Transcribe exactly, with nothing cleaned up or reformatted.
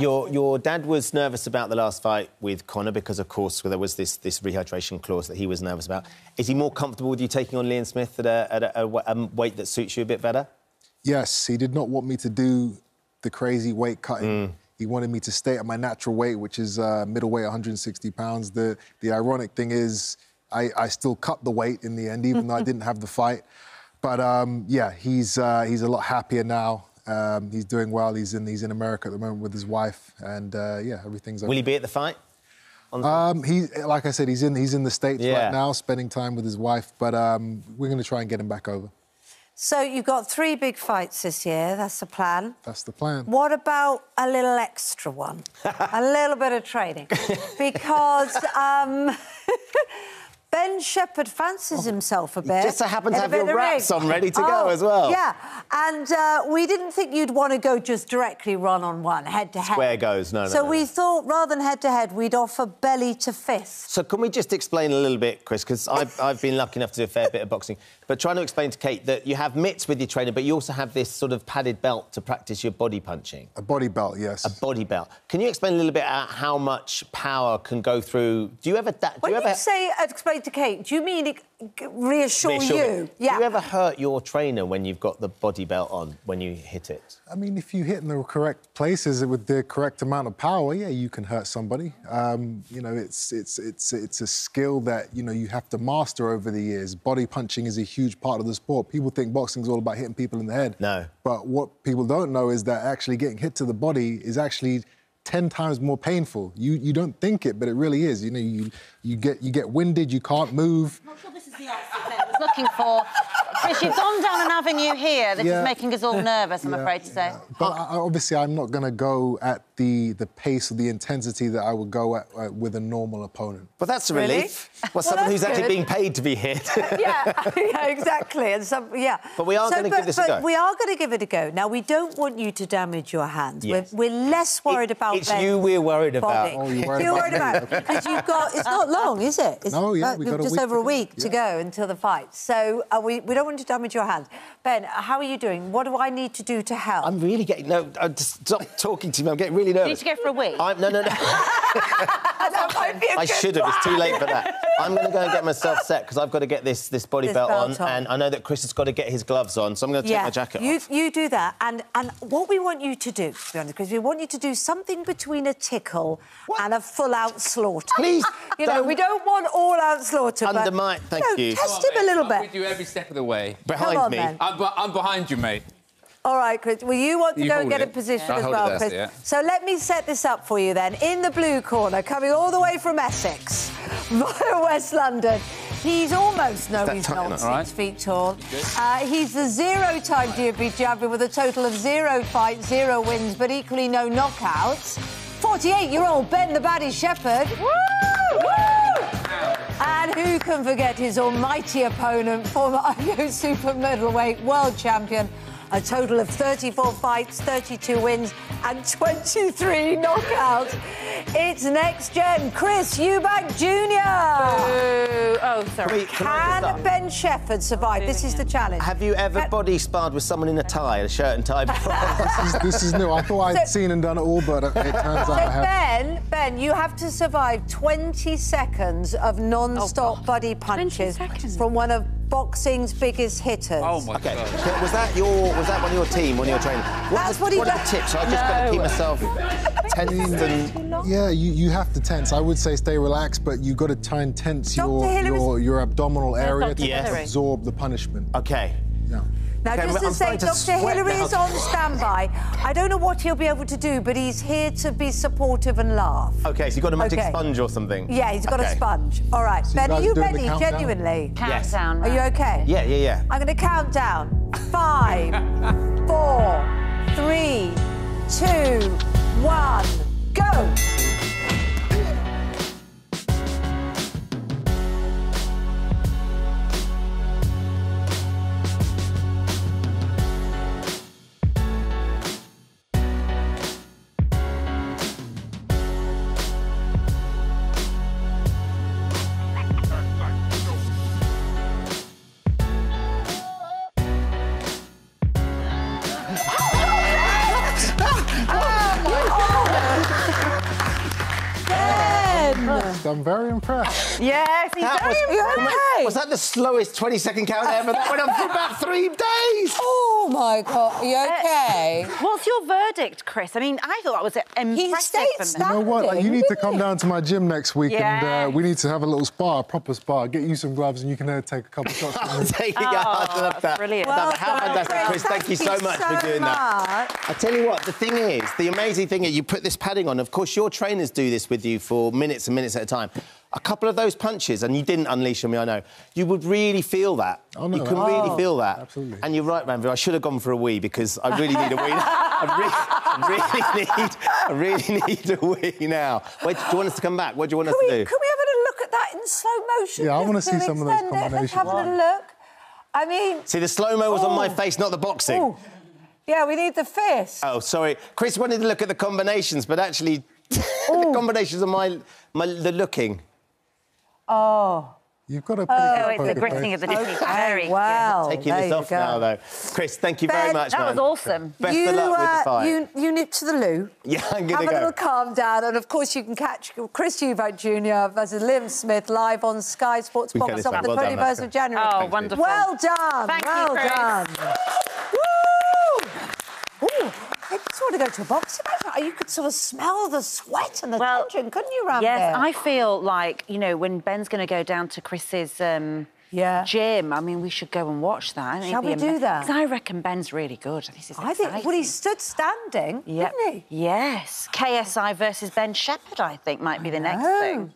Your your dad was nervous about the last fight with Connor because, of course, there was this this rehydration clause that he was nervous about. Is he more comfortable with you taking on Liam Smith at a, at a, a, a weight that suits you a bit better? Yes, he did not want me to do the crazy weight cutting. Mm. He wanted me to stay at my natural weight, which is uh, middleweight, one hundred sixty pounds. The the ironic thing is, I, I still cut the weight in the end, even though I didn't have the fight. But um, yeah, he's uh, he's a lot happier now. Um, he's doing well. He's in he's in America at the moment with his wife, and uh, yeah, everything's okay. Will he be at the fight? On the um, he like I said, he's in he's in the States yeah. right now, spending time with his wife. But um, we're going to try and get him back over. So you've got three big fights this year. That's the plan. That's the plan. What about a little extra one? A little bit of training, because um, Ben Shephard fancies oh, himself a bit. Just so happen to have your wraps on ready to oh, go as well. Yeah, and uh, we didn't think you'd want to go just directly run-on-one, head-to-head. Square goes, no, no, So no, no. we thought, rather than head-to-head, we'd offer belly-to-fist. So can we just explain a little bit, Chris, because I've, I've been lucky enough to do a fair bit of boxing, but trying to explain to Kate that you have mitts with your trainer, but you also have this sort of padded belt to practice your body punching. A body belt, yes. A body belt. Can you explain a little bit about how much power can go through... Do you ever... Do when you, ever... you say... Explain to Kate, do you mean it reassure, reassure you? Me. Yeah. Do you ever hurt your trainer when you've got the body belt on, when you hit it? I mean, if you hit in the correct places with the correct amount of power, yeah, you can hurt somebody. Um, you know, it's, it's, it's, it's a skill that, you know, you have to master over the years. Body punching is a huge part of the sport. People think boxing's all about hitting people in the head. No. But what people don't know is that actually getting hit to the body is actually... ten times more painful. You you don't think it, but it really is. You know, you you get you get winded. You can't move. I'm not sure this is the answer that I was looking for. Chris, you've gone down an avenue here that yeah. is making us all nervous. I'm yeah, afraid to say. Yeah. But I, obviously, I'm not going to go at the the pace or the intensity that I would go at uh, with a normal opponent. But that's a really? relief. Well, well someone who's good. actually being paid to be hit. yeah, yeah, exactly. And some, yeah. But we are so, going to give this but a go. We are going to give it a go. Now, we don't want you to damage your hands. Yes. We're, we're less worried it, about. It's you we're worried about. Oh, you're worried you're about, worried about okay. Because you've got... It's not long, is it? It's, no, yeah, we've got just a week over a week yeah. to go until the fight. So uh, we, we don't want to damage your hand. Ben, how are you doing? What do I need to do to help? I'm really getting... No, I'm just, stop talking to me. I'm getting really nervous. You need to go for a week? I'm, no, no, no. That might be a I should have. It's too late for that. I'm going to go and get myself set, because I've got to get this, this body this belt, belt on, on, and I know that Chris has got to get his gloves on, so I'm going to take yeah. my jacket you, off. You do that, and, and what we want you to do, to be honest, Chris, we want you to do something between a tickle what? and a full-out slaughter. Please, you know, we don't want all-out slaughter. Undermine, but, thank you. Know, you. Test on, him mate. a little bit. I'm with you every step of the way. Behind on, me. I'm, be I'm behind you, mate. All right, Chris. Well, you want to you go and get it. a position yeah. as well, there, Chris. Yeah. So let me set this up for you then. In the blue corner, coming all the way from Essex, via West London. He's almost, no, he's not enough, six right? feet tall. Uh, he's the zero-time right. D B champion with a total of zero fights, zero wins, but equally no knockouts. forty-eight-year-old Ben the Baddie Shephard. Woo! Woo! And who can forget his almighty opponent, former I B O super middleweight world champion, a total of thirty-four fights, thirty-two wins and twenty-three knockouts. It's next gen, Chris Eubank Junior Boo. Oh, sorry. Wait, can can Ben Shephard survive? This is the challenge. Have you ever Can... body sparred with someone in a tie, a shirt and tie before? this, is, this is new. I thought I'd so... seen and done it all, but it turns out so I haven't. Ben, Ben, you have to survive twenty seconds of non-stop oh, body punches from one of boxing's biggest hitters. Oh, my okay. God. So was that your... Was that one of your team, one of your trainers? What That's are the, what he what are the tips? I've no. just got to keep myself tensed and... Yeah, you, you have to tense. I would say stay relaxed, but you've got to try and tense your, your, your abdominal area to yes. absorb the punishment. OK. Yeah. Now, okay, just to I'm say, Doctor Hillary is on standby. I don't know what he'll be able to do, but he's here to be supportive and laugh. OK, so you've got a magic okay. sponge or something? Yeah, he's got okay. a sponge. All right. So Ben, are you ready, genuinely? Countdown. Yes. Are you OK? Yeah, yeah, yeah. I'm going to count down. Five, four, three, two, one, go! Oh, my God. impressed. I'm very impressed. Yes, he's that very was, impressed. Was that the slowest twenty second count ever? That went on for about three days. Oh, my God. Are you OK? Uh, what's your verdict, Chris? I mean, I thought that was impressive. He stayed. You know what? Like, you need to come down to my gym next week yeah. and uh, we need to have a little spa, a proper spa. Get you some gloves and you can uh, take a couple of shots. I'll take it. Oh, I love that. Brilliant. Well that. How fantastic, Chris. Thank, Thank you so much so for doing much. that. I tell you what, the thing is, the amazing thing is you put this padding on. Of course, your trainers do this with you for minutes and minutes at a time. A couple of those punches, and you didn't unleash on me, I know, you would really feel that. Oh, no, you can oh, really feel that. Absolutely. And you're right, Ranvir, I should have gone for a wee because I really need a wee now. I really, really need, I really need a wee now. Wait, do you want us to come back? What do you want can us we, to do? Can we have a look at that in slow motion? Yeah, I want to see some of those combinations. Let's have right. a look. I mean... See, the slow-mo was oh. on my face, not the boxing. Oh. Yeah, we need the fist. Oh, sorry. Chris wanted to look at the combinations, but actually... the combinations of my... my the looking. Oh. You've got a pretty oh, good Oh, it's the gritting face. of the Disney Fairy. Wow. Taking there this off go. now, though. Chris, thank you ben, very much, That man. was awesome. Best you, of luck uh, with the fight. You, you nip to the loo. Yeah, I'm going to go. Have a little calm down, and, of course, you can catch Chris Eubank Junior versus Liam Smith live on Sky Sports Box on the well twenty-first of January. Oh, thank wonderful. You. Well done. Thank well you, done. Woo! I just want to go to a boxing match. You could sort of smell the sweat and the well, tension, couldn't you, Ranvir? Yes, I feel like, you know, when Ben's going to go down to Chris's um, yeah. gym, I mean, we should go and watch that. Shall we do that? Because I reckon Ben's really good. This is I exciting. think, well, he stood standing, yep. didn't he? Yes. K S I versus Ben Shephard, I think, might be the I next know. thing.